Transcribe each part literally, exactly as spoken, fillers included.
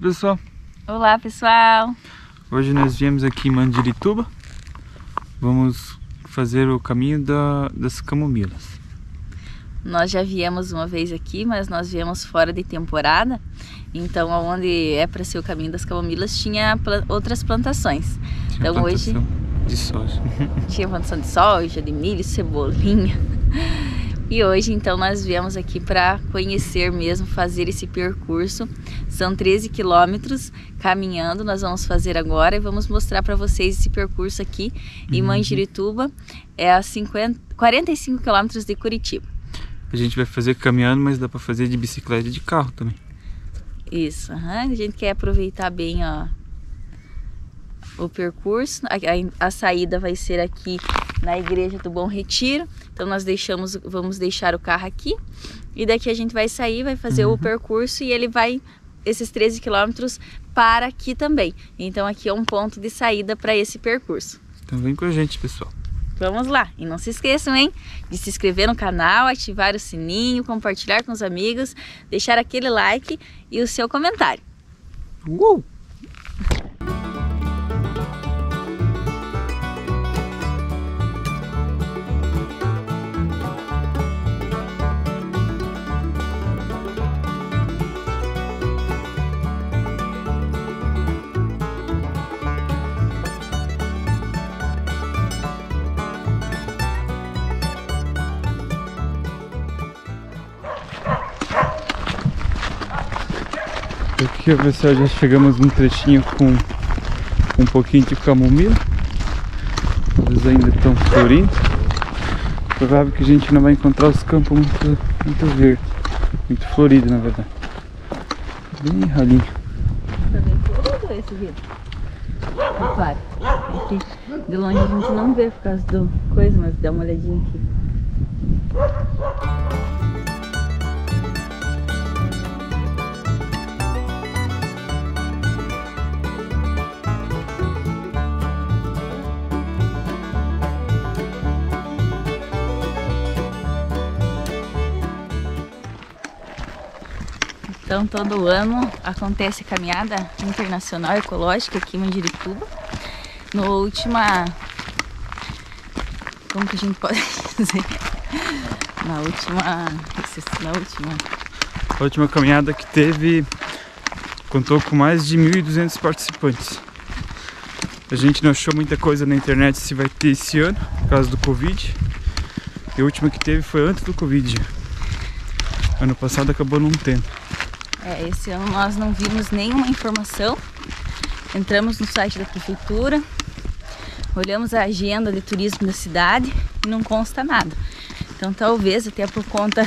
Oi pessoal. Olá pessoal. Hoje nós viemos aqui em Mandirituba. Vamos fazer o caminho da, das camomilas. Nós já viemos uma vez aqui, mas nós viemos fora de temporada. Então onde é para ser o caminho das camomilas tinha pla outras plantações. Tinha então plantação hoje de soja. Tinha plantação de soja, de milho, cebolinha. E hoje então nós viemos aqui para conhecer mesmo, fazer esse percurso. São treze quilômetros caminhando, nós vamos fazer agora e vamos mostrar para vocês esse percurso aqui em uhum. Mandirituba, é a quarenta e cinco quilômetros de Curitiba. A gente vai fazer caminhando, mas dá para fazer de bicicleta e de carro também. Isso, uhum. A gente quer aproveitar bem ó, o percurso, a, a, a saída vai ser aqui na Igreja do Bom Retiro. Então nós deixamos, vamos deixar o carro aqui e daqui a gente vai sair, vai fazer uhum. o percurso e ele vai esses treze quilômetros para aqui também. Então aqui é um ponto de saída para esse percurso. Então vem com a gente, pessoal. Vamos lá. E não se esqueçam, hein, de se inscrever no canal, ativar o sininho, compartilhar com os amigos, deixar aquele like e o seu comentário. Uh! Aqui pessoal, já chegamos num trechinho com um pouquinho de camomila. Eles ainda estão florindo. Provável que a gente não vai encontrar os campos muito, muito verdes, muito floridos na verdade. Bem ralinho. Tá bem florido esse vídeo. Claro, aqui de longe a gente não vê por causa do coisa, mas dá uma olhadinha aqui. Então, todo ano acontece a Caminhada Internacional Ecológica aqui em Mandirituba. No última... Como que a gente pode dizer? Na última... Na última... A última caminhada que teve contou com mais de mil e duzentos participantes. A gente não achou muita coisa na internet se vai ter esse ano, por causa do Covid. E a última que teve foi antes do Covid. Ano passado acabou não tendo. É, esse ano nós não vimos nenhuma informação, entramos no site da prefeitura, olhamos a agenda de turismo da cidade e não consta nada. Então talvez até por conta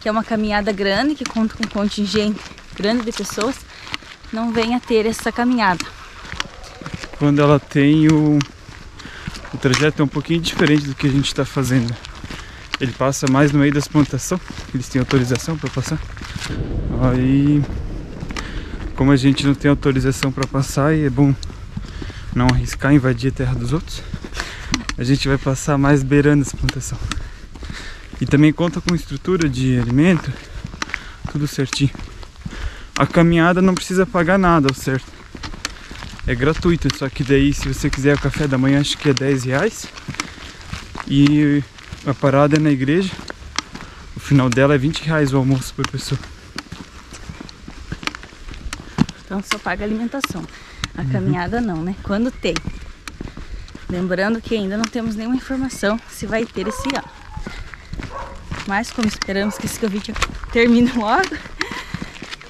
que é uma caminhada grande, que conta com um contingente grande de pessoas, não venha a ter essa caminhada. Quando ela tem o, o trajeto é um pouquinho diferente do que a gente está fazendo. Ele passa mais no meio das plantações, eles têm autorização para passar. Aí, como a gente não tem autorização para passar e é bom não arriscar invadir a terra dos outros, a gente vai passar mais beirando essa plantação. E também conta com estrutura de alimento, tudo certinho. A caminhada não precisa pagar nada, ao certo. É gratuito, só que daí se você quiser o café da manhã acho que é dez reais. E a parada é na igreja, o final dela é vinte reais o almoço por pessoa. Então só paga alimentação, a uhum. caminhada não, né? Quando tem. Lembrando que ainda não temos nenhuma informação se vai ter esse ano. Mas como esperamos que esse Covid termine logo,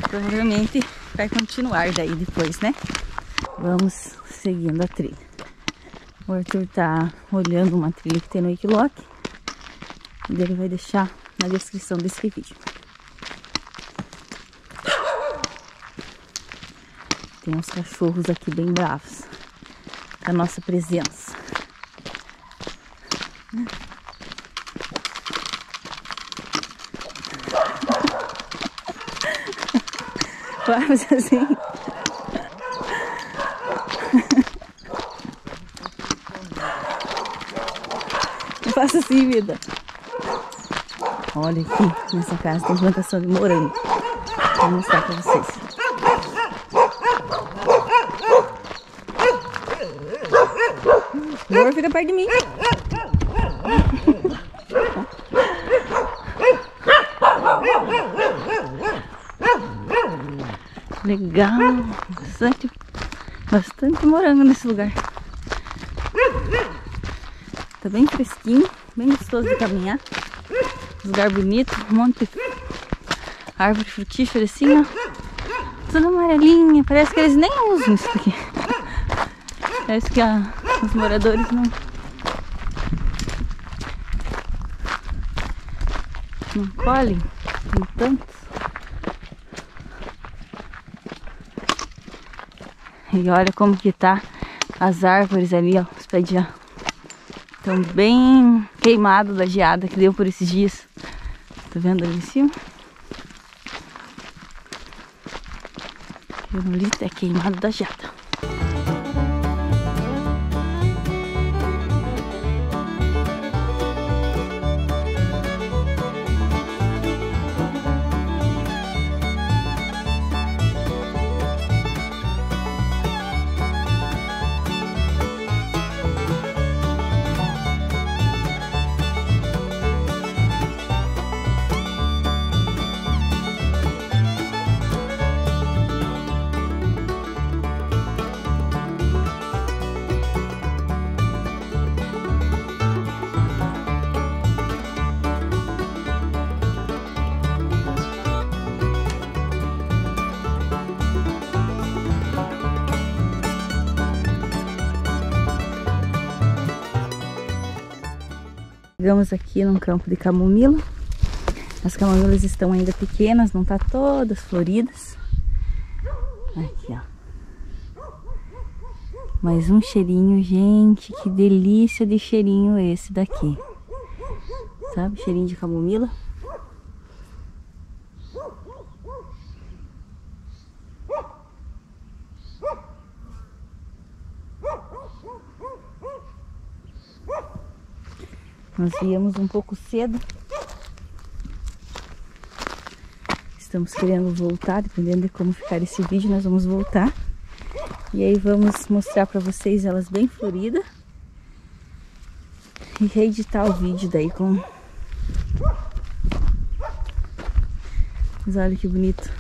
provavelmente vai continuar daí depois, né? Vamos seguindo a trilha. O Arthur tá olhando uma trilha que tem no Wikiloc e ele vai deixar na descrição desse vídeo. Tem uns cachorros aqui bem bravos da nossa presença. Bravos assim. Não faça assim, vida. Olha aqui nessa casa tem plantação de morango. Vou mostrar pra vocês. Amor, fica perto de mim. Legal, bastante, bastante morango nesse lugar. Tá bem fresquinho, bem gostoso de caminhar. Lugar bonito, um monte de árvore frutífera assim, ó. Tudo amarelinha, parece que eles nem usam isso aqui. Parece que a, os moradores não, não colhem, tem tantos. E olha como que tá as árvores ali, ó, os pés de já estão bem queimados da geada que deu por esses dias. Tá vendo ali em cima? Ali é queimado da geada. Chegamos aqui num campo de camomila. As camomilas estão ainda pequenas, não tá todas floridas. Aqui, ó. Mais um cheirinho, gente, que delícia de cheirinho esse daqui. Sabe, cheirinho de camomila? Nós viemos um pouco cedo. Estamos querendo voltar, dependendo de como ficar esse vídeo, nós vamos voltar. E aí vamos mostrar para vocês elas bem floridas. E reeditar o vídeo daí com... Mas olha que bonito.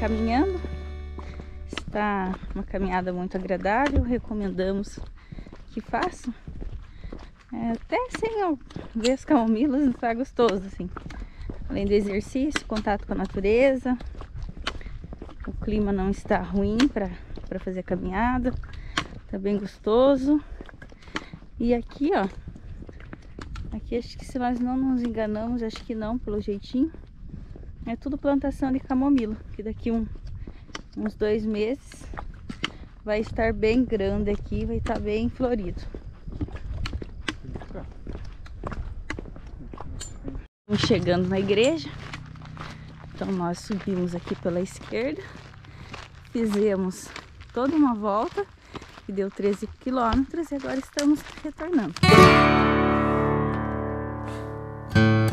Caminhando, está uma caminhada muito agradável, recomendamos que façam, é, até sem ver as camomilas, está gostoso assim, além do exercício, contato com a natureza. O clima não está ruim para fazer a caminhada, está bem gostoso. E aqui, ó, aqui acho que se nós não nos enganamos, acho que não, pelo jeitinho, é tudo plantação de camomila, que daqui um, uns dois meses vai estar bem grande aqui, vai estar bem florido. Estamos chegando na igreja, então nós subimos aqui pela esquerda, fizemos toda uma volta, que deu treze quilômetros, e agora estamos retornando. Thank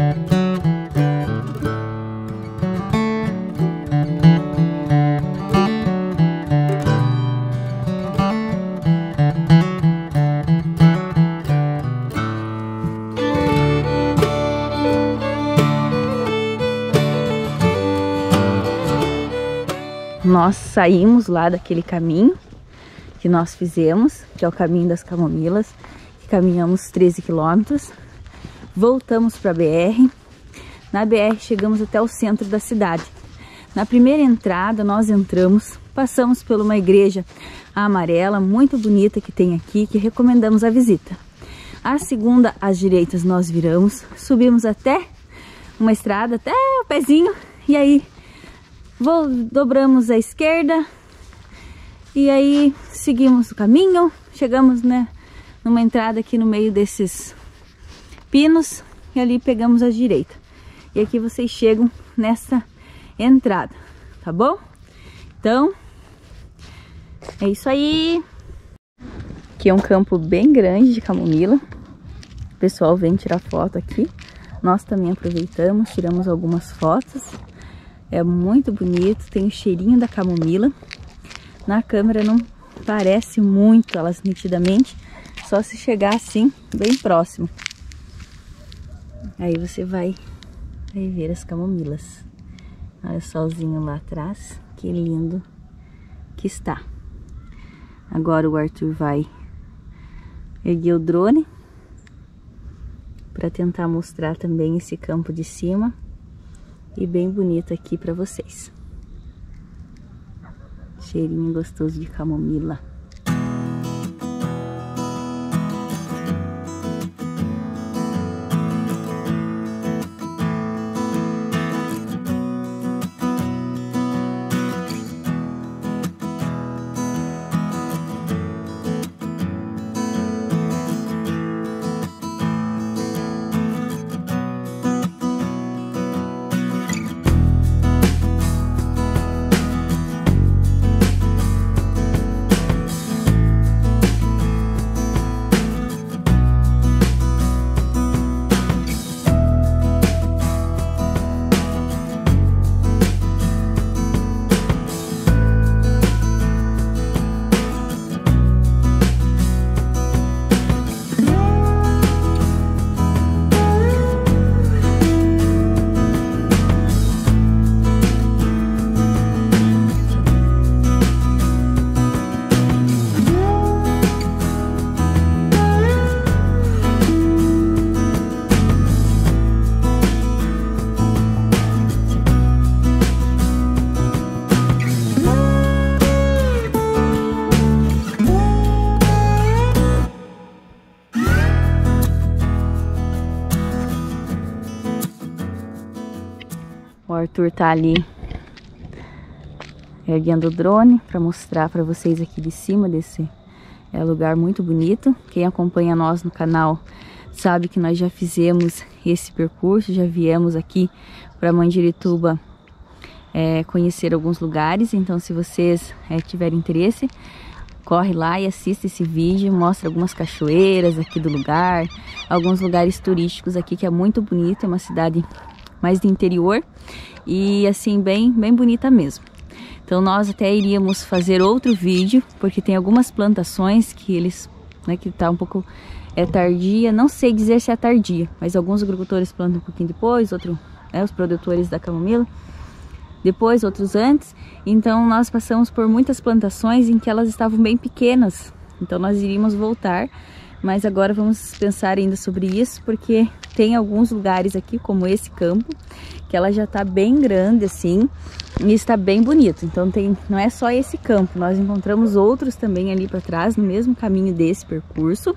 you. nós saímos lá daquele caminho que nós fizemos, que é o caminho das camomilas, que caminhamos treze quilômetros, voltamos para a B R, na B R chegamos até o centro da cidade. Na primeira entrada nós entramos, passamos por uma igreja amarela muito bonita que tem aqui, que recomendamos a visita. A segunda, às direitas, nós viramos, subimos até uma estrada, até o pezinho, e aí vou, dobramos à esquerda, e aí seguimos o caminho, chegamos, né, numa entrada aqui no meio desses pinos, e ali pegamos à direita. E aqui vocês chegam nessa entrada, tá bom? Então é isso aí. Aqui é um campo bem grande de camomila, o pessoal vem tirar foto aqui, nós também aproveitamos, tiramos algumas fotos, é muito bonito, tem o cheirinho da camomila. Na câmera não parece muito elas nitidamente, só se chegar assim bem próximo, aí você vai, vai ver as camomilas. Olha o solzinho lá atrás, que lindo que está. Agora o Arthur vai erguer o drone para tentar mostrar também esse campo de cima, e bem bonito aqui para vocês. Cheirinho gostoso de camomila. O Arthur tá ali erguendo o drone para mostrar para vocês aqui de cima desse é um lugar muito bonito. Quem acompanha nós no canal sabe que nós já fizemos esse percurso, já viemos aqui para Mandirituba é, conhecer alguns lugares. Então, se vocês é, tiverem interesse, corre lá e assista esse vídeo, mostra algumas cachoeiras aqui do lugar, alguns lugares turísticos aqui que é muito bonito, é uma cidade mais do interior e assim bem bem bonita mesmo. Então nós até iríamos fazer outro vídeo, porque tem algumas plantações que eles, né, que tá um pouco é tardia, não sei dizer se é tardia, mas alguns agricultores plantam um pouquinho depois, outro, né, os produtores da camomila depois, outros antes. Então nós passamos por muitas plantações em que elas estavam bem pequenas, então nós iríamos voltar. Mas agora vamos pensar ainda sobre isso, porque tem alguns lugares aqui, como esse campo, que ela já está bem grande assim e está bem bonito. Então tem, não é só esse campo, nós encontramos outros também ali para trás, no mesmo caminho desse percurso,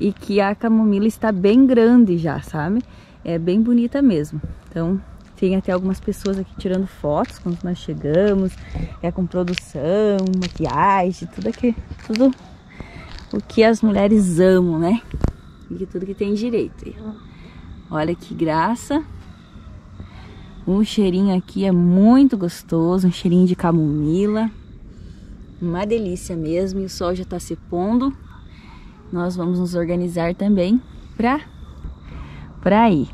e que a camomila está bem grande já, sabe? É bem bonita mesmo. Então tem até algumas pessoas aqui tirando fotos quando nós chegamos, é com produção, maquiagem, tudo aqui, tudo... o que as mulheres amam, né? E tudo que tem direito. Olha que graça. O cheirinho aqui é muito gostoso, um cheirinho de camomila. Uma delícia mesmo, e o sol já tá se pondo. Nós vamos nos organizar também pra, pra ir.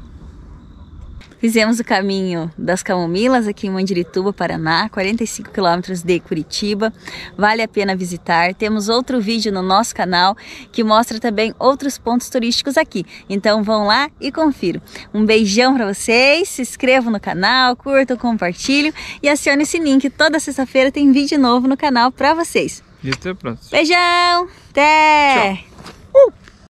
Fizemos o caminho das Camomilas aqui em Mandirituba, Paraná, quarenta e cinco quilômetros de Curitiba. Vale a pena visitar. Temos outro vídeo no nosso canal que mostra também outros pontos turísticos aqui. Então vão lá e confiram. Um beijão para vocês, se inscrevam no canal, curtam, compartilhem e acione o sininho que toda sexta-feira tem vídeo novo no canal para vocês. E até pronto. Beijão! Até! Tchau. Uh!